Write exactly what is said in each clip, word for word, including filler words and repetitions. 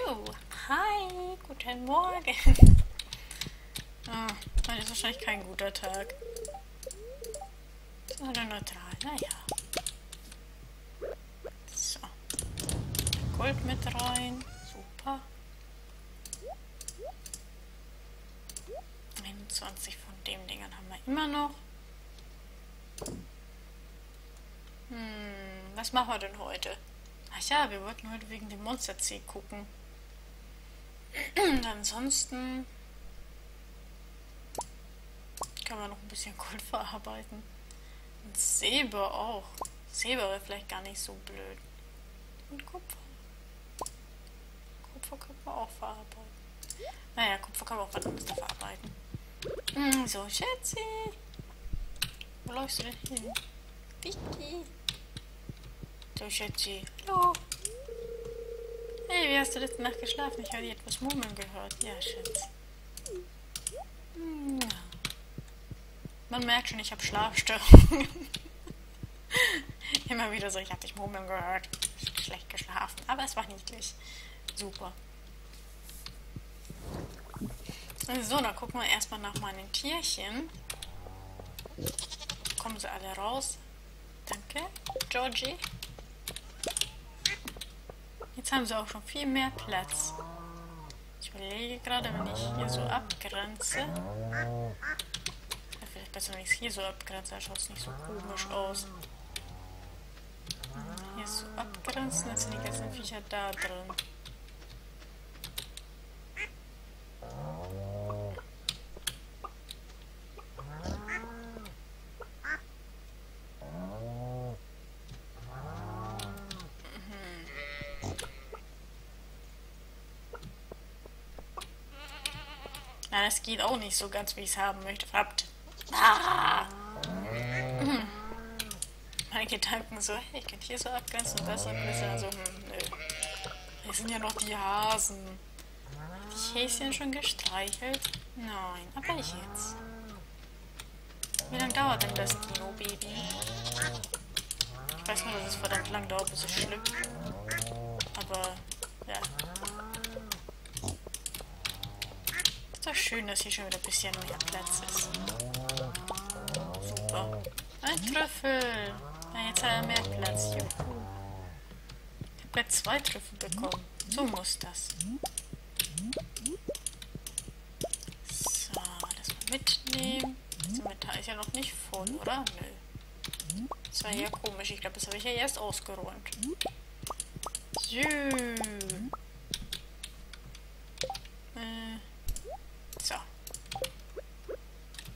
So, hi, guten Morgen. Ah, heute ist wahrscheinlich kein guter Tag. Oder neutral, naja. So. Gold mit rein, super. einundzwanzig von den Dingern haben wir immer noch. Hm, was machen wir denn heute? Ach ja, wir wollten heute wegen dem Monsterzee gucken. Ansonsten kann man noch ein bisschen Gold verarbeiten. Und Silber auch. Silber wäre vielleicht gar nicht so blöd. Und Kupfer. Kupfer kann man auch verarbeiten. Naja, Kupfer kann man auch was anderes da verarbeiten. Hm, so, Schätzi. Wo läufst du denn hin? Vicky. So, Schätzi. Hallo. Hey, wie hast du letzte Nacht geschlafen? Ich habe dir etwas murmeln gehört. Ja, Schatz. Hm, ja. Man merkt schon, ich habe Schlafstörungen. Immer wieder so, ich habe dich murmeln gehört. Ich habe schlecht geschlafen, aber es war niedlich. Super. So, dann gucken wir erstmal nach meinen Tierchen. Kommen sie alle raus. Danke, Georgie. Jetzt haben sie auch schon viel mehr Platz. Ich überlege gerade, wenn ich hier so abgrenze... Vielleicht besser, wenn ich es hier so abgrenze, da schaut es nicht so komisch aus. Hier so abgrenzen, dann sind die ganzen Viecher da drin. Na, das geht auch nicht so ganz, wie ich es haben möchte. Habt. Ah. Hm. Meine Gedanken so, hey, ich kann hier so abgrenzen und das abgrenzen. Also, hm, nö. Hier sind ja noch die Hasen. Hab ich Häschen schon gestreichelt? Nein, aber ich jetzt. Wie lange dauert denn das Dino-Baby? Ich weiß nur, dass es verdammt lang dauert, bis es schlüpft. Aber, ja. Ist doch schön, dass hier schon wieder ein bisschen mehr Platz ist. Super. Ein Trüffel. Ja, jetzt hat er mehr Platz. Juhu. Ich habe gerade zwei Trüffel bekommen. So muss das. So, das mal mitnehmen. Das Inventar ist ja noch nicht voll, oder? Nö. Das war ja komisch. Ich glaube, das habe ich ja erst ausgeräumt. So.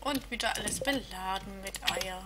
Und wieder alles beladen mit Eier.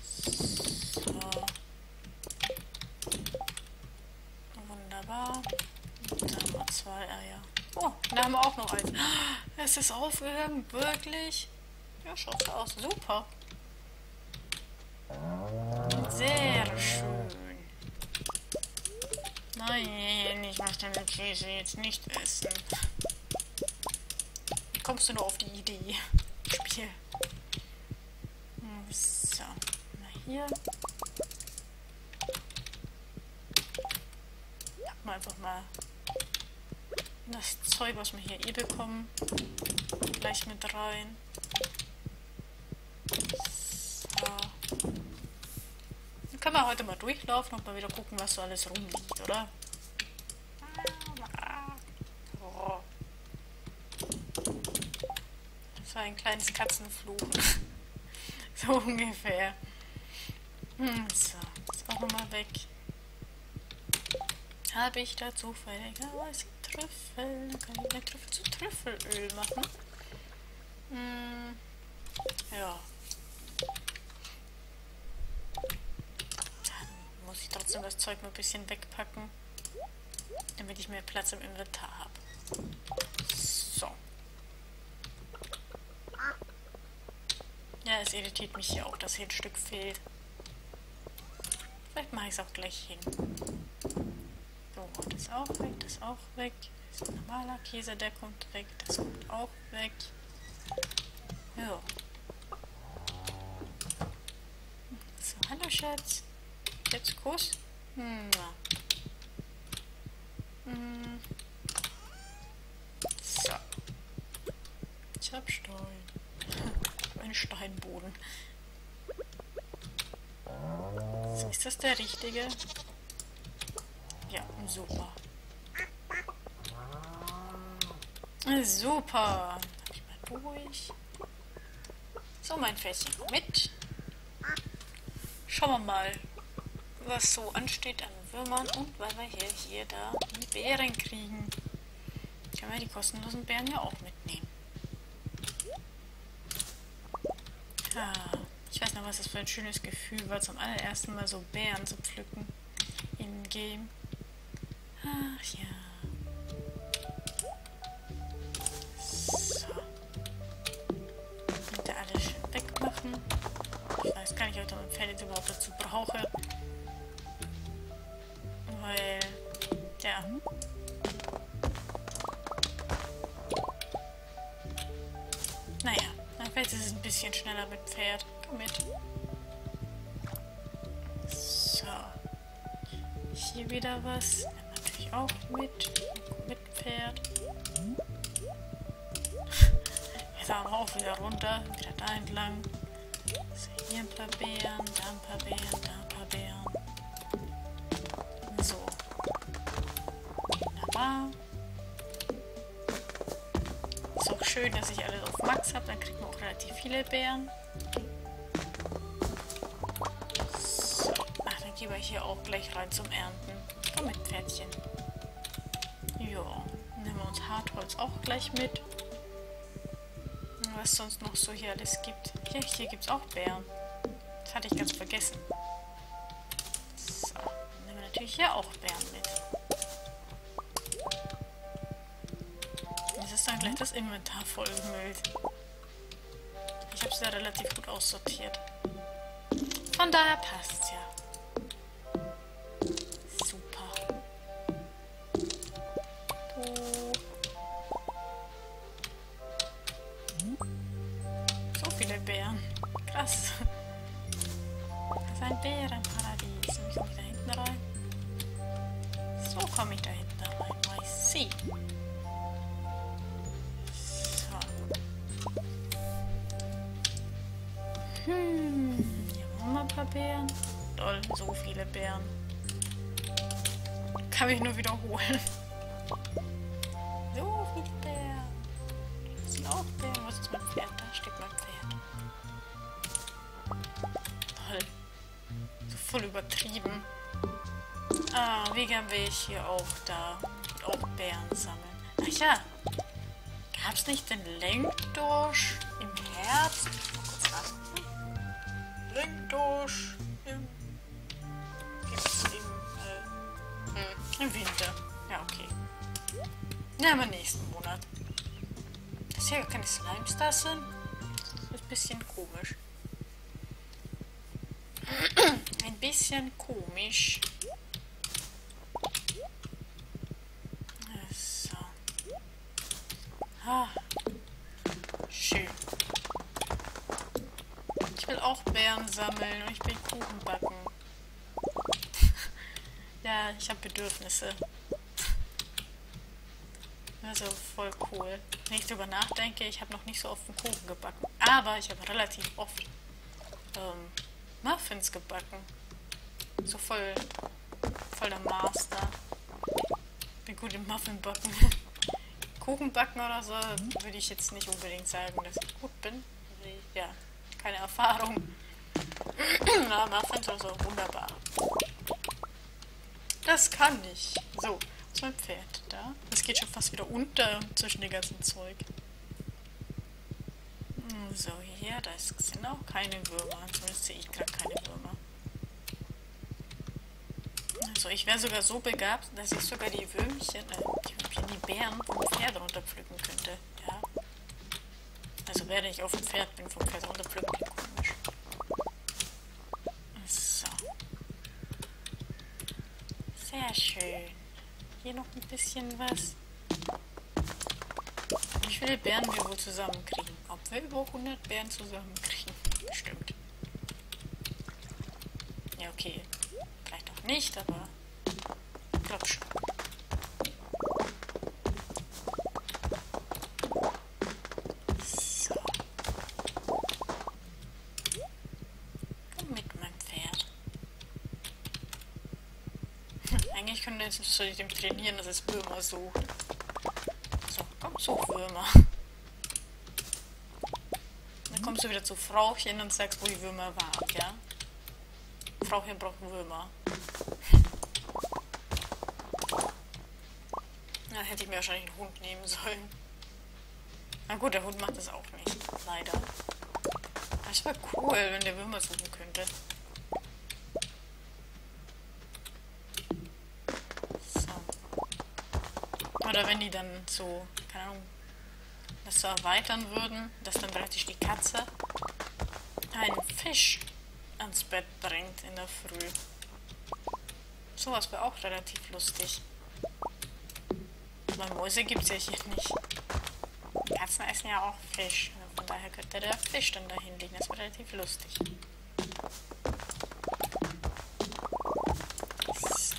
So. Wunderbar. Da haben wir zwei Eier. Oh, da haben wir auch noch eins. Es ist aufgegangen, wirklich? Ja, schaut so aus. Super. Sehr schön. Nein, ich möchte den Käse jetzt nicht essen. Kommst du nur auf die Idee? Spiel. So, mal hier. Packen wir einfach mal das Zeug, was wir hier eh bekommen, gleich mit rein. So. Dann können wir heute mal durchlaufen und mal wieder gucken, was so alles rumliegt, oder? Ein kleines Katzenfluchen. So ungefähr. Hm, so, ist auch nochmal weg. Habe ich da zufälligerweise Trüffel? Kann ich mir Trüffel zu Trüffelöl machen? Hm, ja. Dann muss ich trotzdem das Zeug mal ein bisschen wegpacken, damit ich mehr Platz im Inventar habe. So. Ja, es irritiert mich hier auch, dass hier ein Stück fehlt. Vielleicht mache ich es auch gleich hin. So, das auch weg, das auch weg. Das ist ein normaler Käse, der kommt weg. Das kommt auch weg. Ja. So, hallo Schatz. Jetzt Kuss. Hm. So. Ich hab Stein. Ein Steinboden. So, ist das der richtige? Ja, super. Super. Hab ich mal durch. So, mein Fässchen mit. Schauen wir mal, was so ansteht an Würmern und weil wir hier, hier da die Beeren kriegen. Können wir die kostenlosen Beeren ja auch mitnehmen. Ja, ich weiß noch, was das für ein schönes Gefühl war, zum allerersten Mal so Beeren zu pflücken im Game. Ach ja. So. Bitte alles schön wegmachen. Ich weiß gar nicht, ob ich mein Pferd jetzt überhaupt dazu brauche. Weil, ja. Naja, dann vielleicht ist es ein bisschen schneller mit Pferd. Komm mit. So. Hier wieder was. Dann natürlich auch mit. Mit Pferd. Jetzt haben wir auch wieder runter. Wieder da entlang. So, hier ein paar Beeren, da ein paar Beeren, da ein paar Beeren. Ist auch schön, dass ich alles auf Max habe, dann kriegt man auch relativ viele Beeren. So. Ach, dann gehen wir hier auch gleich rein zum Ernten. Komm mit, Pferdchen. Ja, nehmen wir uns Hartholz auch gleich mit. Was sonst noch so hier alles gibt. Ja, hier gibt es auch Beeren. Das hatte ich ganz vergessen. So, dann nehmen wir natürlich hier auch Beeren mit. Ist dann gleich das Inventar vollgemüllt. Ich habe es ja relativ gut aussortiert. Von daher passt es ja. Super. So viele Beeren. Krass. Das ist ein Bärenparadies. So, komme ich da hinten rein? So komme ich da hinten rein. I see. Beeren. Toll, so viele Beeren. Kann ich nur wiederholen. So viele Beeren. Das sind auch Beeren. Was ist mein Pferd? Da steht mein Pferd. Toll. So voll übertrieben. Ah, Vegan will ich hier auch da. Und auch Beeren sammeln. Ach ja. Gab's nicht den Lenkdorsch im Herbst? Lenkdorsch im, gibt's im, äh, hm, im Winter. Ja, okay. Ja, aber nächsten Monat. Das hier keine Slimes da sind. Das ist ein bisschen komisch. Ein bisschen komisch. So. Ah. Schön. Ich will auch Beeren sammeln und ich will Kuchen backen. Ja, ich habe Bedürfnisse. Also voll cool. Wenn ich darüber nachdenke, ich habe noch nicht so oft einen Kuchen gebacken. Aber ich habe relativ oft ähm, Muffins gebacken. So voll, voll der Master. Bin gut im Muffin backen. Kuchen backen oder so würde ich jetzt nicht unbedingt sagen, dass ich gut bin. Ja. Keine Erfahrung. Na, Muffins oder so, wunderbar. Das kann ich. So, ist mein Pferd da? Das geht schon fast wieder unter zwischen dem ganzen Zeug. So, hier, da sind auch keine Würmer. Zumindest sehe ich gerade keine Würmer. Also, ich wäre sogar so begabt, dass ich sogar die Würmchen, äh, die Würmchen, die Beeren vom Pferd runterpflücken könnte. Ja. Also während ich auf dem Pferd bin, vom Pferd runterpflückt, klingt komisch. So. Sehr schön. Hier noch ein bisschen was. Wie viele Beeren wir wohl zusammenkriegen? Ob wir über hundert Beeren zusammenkriegen? Bestimmt. Ja, okay. Vielleicht auch nicht, aber Klatsch. So. Und mit meinem Pferd. Eigentlich könnte ich jetzt natürlich dem trainieren, dass es Würmer sucht. So, komm, such Würmer. Dann kommst du wieder zu Frauchen und sagst, wo die Würmer waren, ja? Frauchen braucht Würmer. Dann hätte ich mir wahrscheinlich einen Hund nehmen sollen. Na gut, der Hund macht das auch nicht. Leider. Das wäre cool, wenn der Würmer suchen könnte. So. Oder wenn die dann so, keine Ahnung, das so erweitern würden, dass dann praktisch die Katze einen Fisch ans Bett bringt in der Früh. Sowas wäre auch relativ lustig. Weil Mäuse gibt es ja hier nicht. Katzen essen ja auch Fisch. Von daher könnte der Fisch dann dahin liegen. Das wäre relativ lustig. So.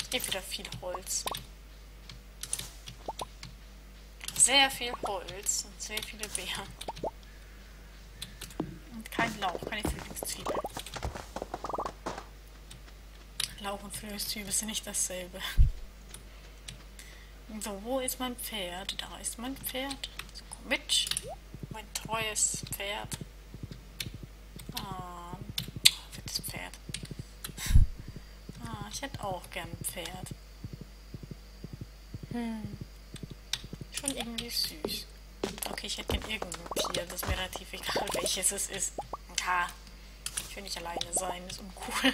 Es gibt wieder viel Holz. Sehr viel Holz und sehr viele Beeren. Und kein Lauch, keine Frühlingszwiebel. Lauch und Frühlingszwiebel sind nicht dasselbe. So, wo ist mein Pferd? Da ist mein Pferd. So, komm mit. Mein treues Pferd. Ah, fettes Pferd. Ah, ich hätte auch gern ein Pferd. Hm. Schon irgendwie süß. Okay, ich hätte gern irgendein Tier. Das ist mir relativ egal, welches es ist. Ha. Ich will nicht alleine sein. Das ist uncool.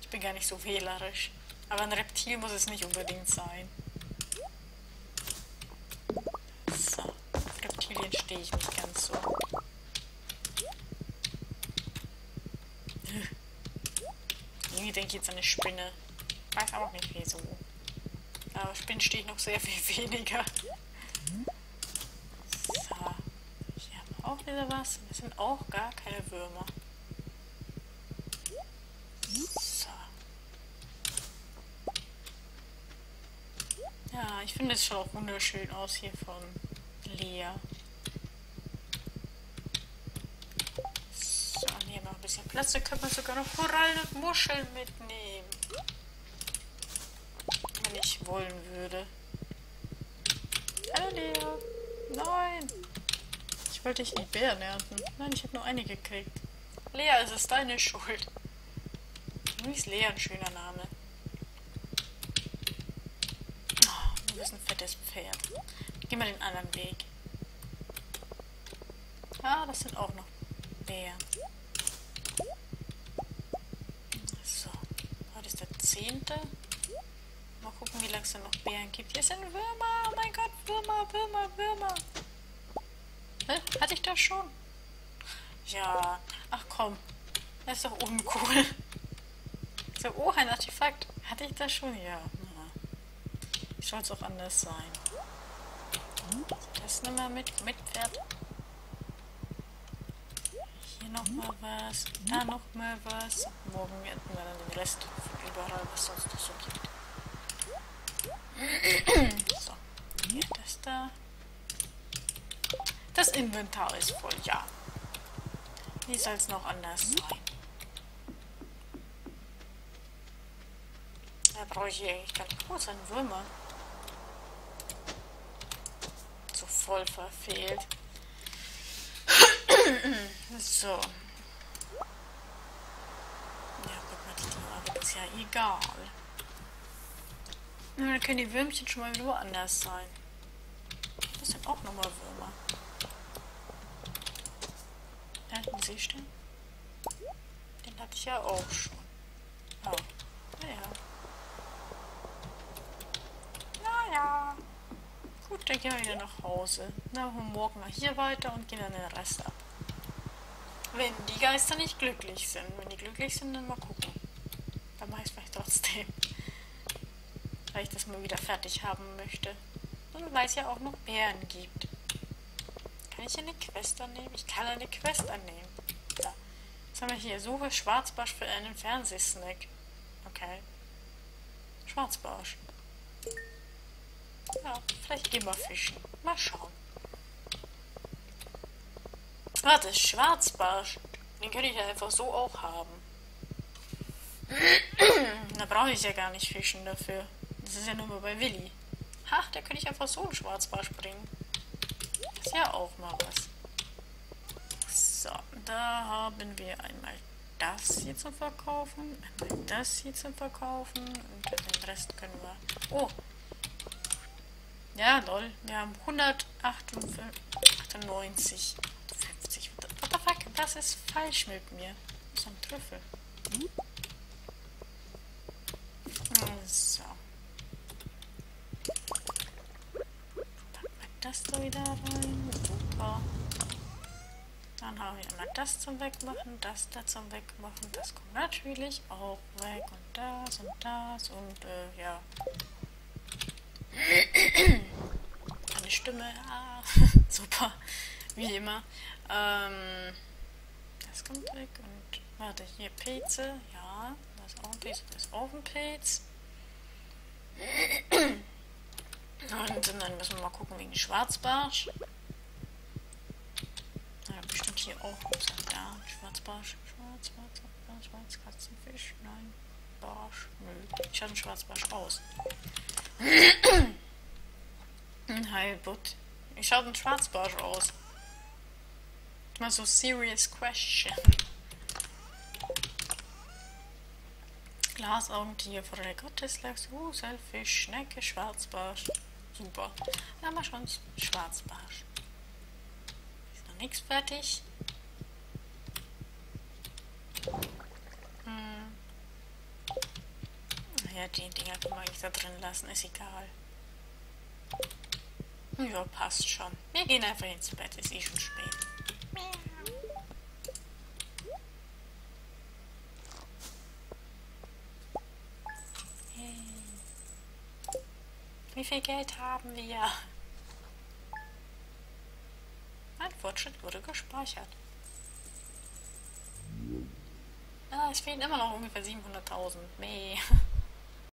Ich bin gar nicht so wählerisch. Aber ein Reptil muss es nicht unbedingt sein. So, auf Reptilien stehe ich nicht ganz so. Irgendwie denke ich jetzt an eine Spinne. Weiß auch nicht wieso. Aber Spinnen stehe ich noch sehr viel weniger. So, hier haben wir auch wieder was. Das sind auch gar keine Würmer. Ja, ich finde es schon auch wunderschön aus hier von Lea. So, hier noch ein bisschen Platz. Da könnte man sogar noch Korallen und Muscheln mitnehmen. Wenn ich wollen würde. Hallo Lea. Nein. Ich wollte dich die Bären ernten. Nein, ich habe nur eine gekriegt. Lea, es ist deine Schuld. Wie ist Lea ein schöner Name? Das ist ein fettes Pferd. Geh mal den anderen Weg. Ah, das sind auch noch Bären. So, heute ist der zehnte. Mal gucken, wie lange es denn noch Bären gibt. Hier sind Würmer. Oh mein Gott, Würmer, Würmer, Würmer. Hä? Hatte ich das schon? Ja. Ach komm. Das ist doch uncool. So, oh, ein Artefakt. Hatte ich das schon? Ja. Ich soll es auch anders sein. Das nehmen wir mit, mit Pferd. Hier nochmal was, da nochmal was. Morgen ernten wir dann den Rest von überall, was sonst noch so gibt. So, hier das da. Das Inventar ist voll, ja. Wie soll es noch anders sein? Da brauche ich hier eigentlich ganz groß einen Würmer. Voll verfehlt. So. Ja, Gott, das ist ja egal. Und dann können die Würmchen schon mal wieder anders sein. Das sind auch nochmal Würmer. Da hinten siehst du den? Den hatte ich ja auch schon. Oh. Naja. Naja. Gut, dann gehen wir wieder nach Hause. Na, holen morgen mal hier weiter und gehen dann den Rest ab. Wenn die Geister nicht glücklich sind. Wenn die glücklich sind, dann mal gucken. Dann mache ich es vielleicht trotzdem. Weil ich das mal wieder fertig haben möchte. Und weil es ja auch noch Bären gibt. Kann ich hier eine Quest annehmen? Ich kann eine Quest annehmen. Ja. Jetzt haben wir hier. Suche Schwarzbarsch für einen Fernsehsnack. Okay. Schwarzbarsch. Ja, vielleicht gehen wir fischen. Mal schauen. Ah, das ist Schwarzbarsch. Den könnte ich ja einfach so auch haben. Da brauche ich ja gar nicht fischen dafür. Das ist ja nur mal bei Willi. Ach, da könnte ich einfach so einen Schwarzbarsch bringen. Das ist ja auch mal was. So, da haben wir einmal das hier zum Verkaufen, einmal das hier zum Verkaufen und den Rest können wir... Oh! Ja, lol. Wir haben hundertachtundneunzig. fünfzig. What the fuck? Das ist falsch mit mir. So ein Trüffel. So. Das da wieder rein. Super. Dann habe ich einmal das zum Wegmachen, das da zum Wegmachen. Das kommt natürlich auch weg. Und das und das und äh, ja. Eine Stimme. Ah, super. Wie immer. Ähm, das kommt weg. Und warte, hier Pilze. Ja, das ist auch ein Pilz. Das ist auch ein Pilz. Und dann müssen wir mal gucken wegen Schwarzbarsch. Na, bestimmt hier auch. Ja, Schwarzbarsch. Schwarz, Schwarz, Schwarz, Schwarz, Katzenfisch. Nein, Barsch. Nö. Ich hatte einen Schwarzbarsch raus. Ein Heilbutt. Ich schaue einen Schwarzbarsch aus. Mal so serious question. Glasaugentier, Freude Gotteslachs, uh, Selfisch, Schnecke, Schwarzbarsch. Super. Dann haben wir schon Schwarzbarsch. Ist noch nichts fertig. Hm. Ja, die Dinger kann man eigentlich da drin lassen, ist egal. Ja, passt schon. Wir gehen einfach ins Bett, ist eh schon spät. Wie viel Geld haben wir? Mein Fortschritt wurde gespeichert. Ah, es fehlen immer noch ungefähr siebenhunderttausend. Nee.